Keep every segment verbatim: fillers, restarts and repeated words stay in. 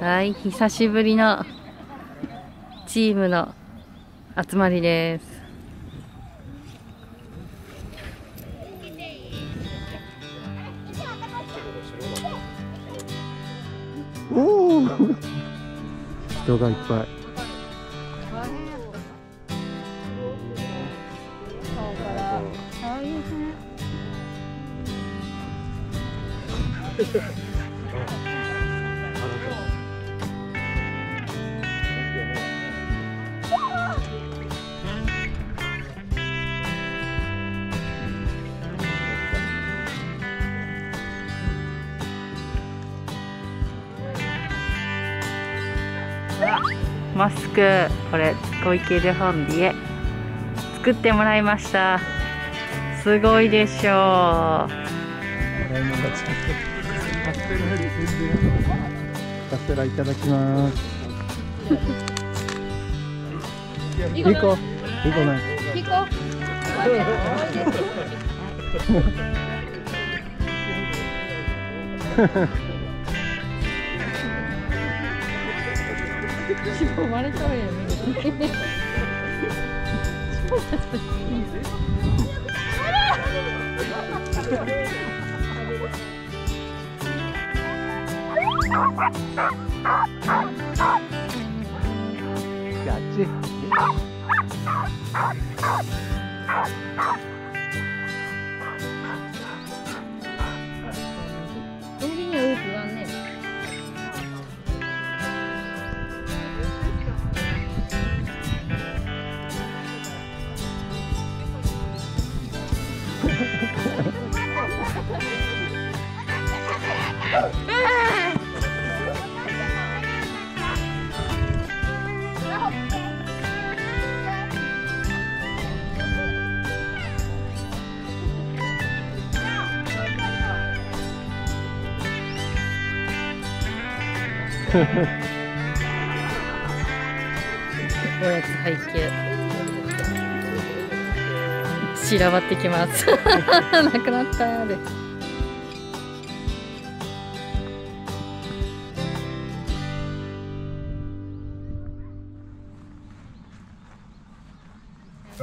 はい、久しぶりのチームの集まりです。おー人がいっぱい。マスク、これ小池ルホンディエ作ってもらいました。すごいでしょう。カステラいただきます。リコ、リコない。リコ。生まれたわよね。じゃあ、あっち。おやつ配給散らばってきますなくなったーで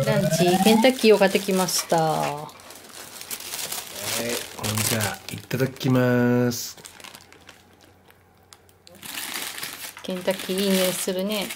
ランチケンタッキーを買ってきました。はい、じゃあいただきます。ケンタッキーいい匂いするね。